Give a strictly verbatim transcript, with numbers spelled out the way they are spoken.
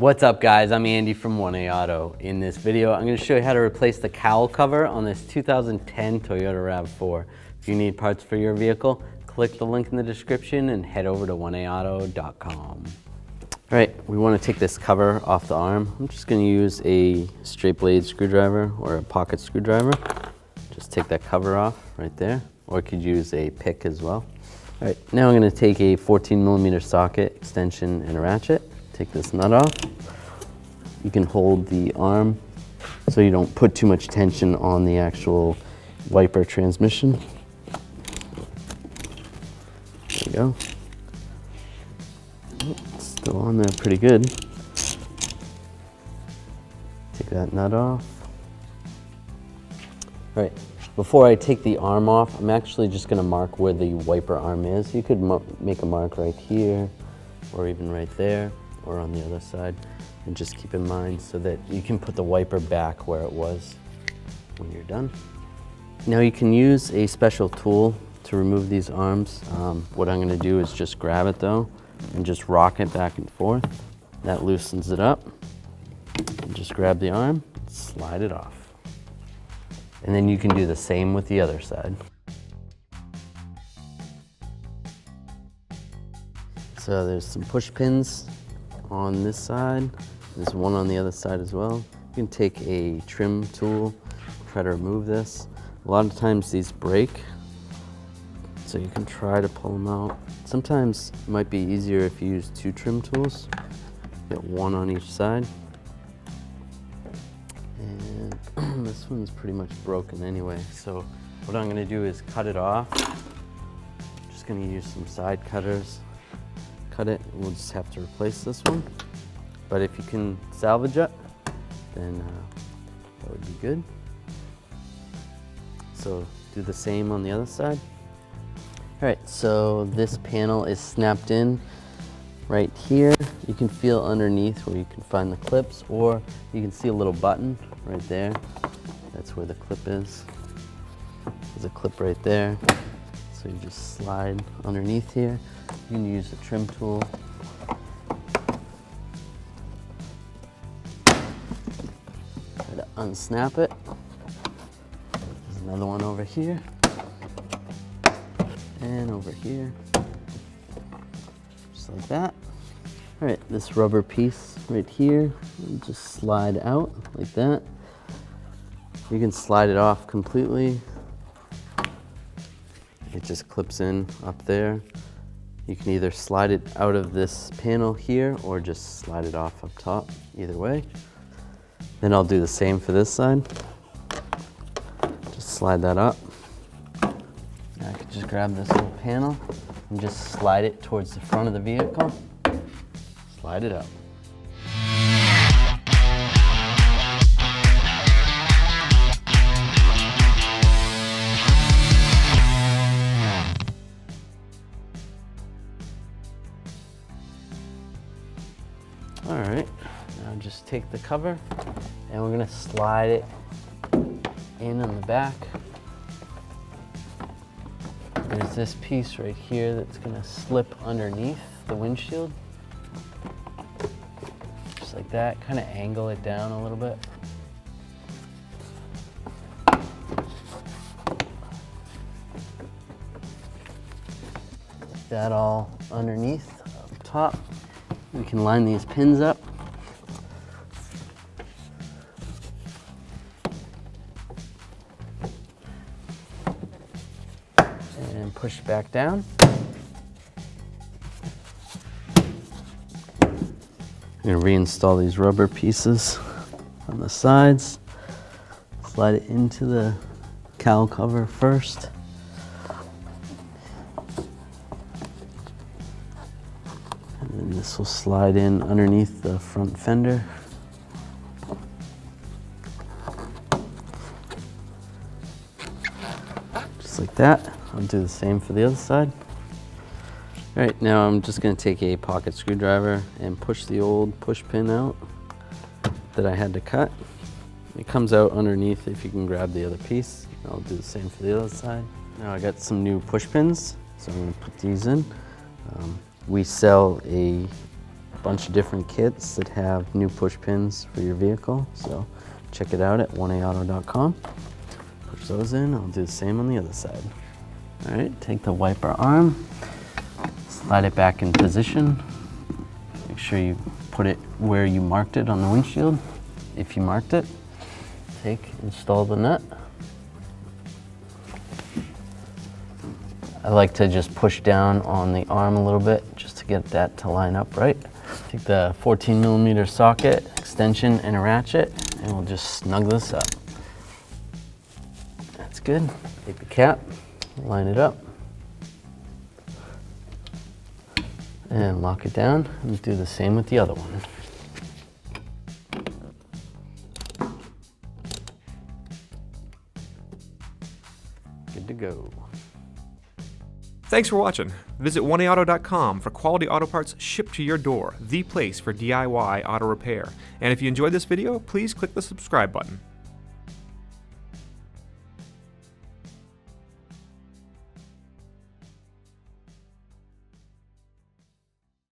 What's up guys, I'm Andy from one A Auto. In this video, I'm gonna show you how to replace the cowl cover on this two thousand ten Toyota RAV four. If you need parts for your vehicle, click the link in the description and head over to one A auto dot com. All right, we wanna take this cover off the arm. I'm just gonna use a straight blade screwdriver or a pocket screwdriver. Just take that cover off right there, or you could use a pick as well. All right, now I'm gonna take a fourteen millimeter socket, extension, and a ratchet. Take this nut off. You can hold the arm so you don't put too much tension on the actual wiper transmission. There you go. It's still on there pretty good. Take that nut off. All right, before I take the arm off, I'm actually just gonna mark where the wiper arm is. You could make a mark right here or even right there, or on the other side, and just keep in mind so that you can put the wiper back where it was when you're done. Now you can use a special tool to remove these arms. Um, what I'm gonna do is just grab it though and just rock it back and forth. That loosens it up. And just grab the arm, slide it off. And then you can do the same with the other side. So there's some push pins on this side. There's one on the other side as well. You can take a trim tool, try to remove this. A lot of times these break, so you can try to pull them out. Sometimes it might be easier if you use two trim tools. Get one on each side. And this one's pretty much broken anyway. So what I'm gonna do is cut it off. I'm just gonna use some side cutters. Cut it, we'll just have to replace this one. But if you can salvage it, then uh, that would be good. So do the same on the other side. All right, so this panel is snapped in right here. You can feel underneath where you can find the clips, or you can see a little button right there. That's where the clip is. There's a clip right there. So you just slide underneath here. You can use a trim tool. Try to unsnap it. There's another one over here. And over here. Just like that. All right, this rubber piece right here, just slide out like that. You can slide it off completely. It just clips in up there. You can either slide it out of this panel here or just slide it off up top, either way. Then I'll do the same for this side. Just slide that up. I can just grab this little panel and just slide it towards the front of the vehicle. Slide it up. All right, now just take the cover and we're gonna slide it in on the back. There's this piece right here that's gonna slip underneath the windshield. Just like that, kind of angle it down a little bit. Get that all underneath, up top. We can line these pins up. And push back down. I'm gonna reinstall these rubber pieces on the sides. Slide it into the cowl cover first. And this will slide in underneath the front fender. Just like that. I'll do the same for the other side. All right, now I'm just gonna take a pocket screwdriver and push the old push pin out that I had to cut. It comes out underneath if you can grab the other piece. I'll do the same for the other side. Now I got some new push pins, so I'm gonna put these in. Um, We sell a a bunch of different kits that have new push pins for your vehicle, so check it out at one A auto dot com. Push those in. I'll do the same on the other side. All right, take the wiper arm, slide it back in position. Make sure you put it where you marked it on the windshield, if you marked it. Take, install the nut. I like to just push down on the arm a little bit just to get that to line up right. Take the fourteen millimeter socket, extension, and a ratchet, and we'll just snug this up. That's good. Take the cap, line it up, and lock it down. We'll do the same with the other one. Good to go. Thanks for watching. Visit one A auto dot com for quality auto parts shipped to your door, the place for D I Y auto repair. And if you enjoyed this video, please click the subscribe button.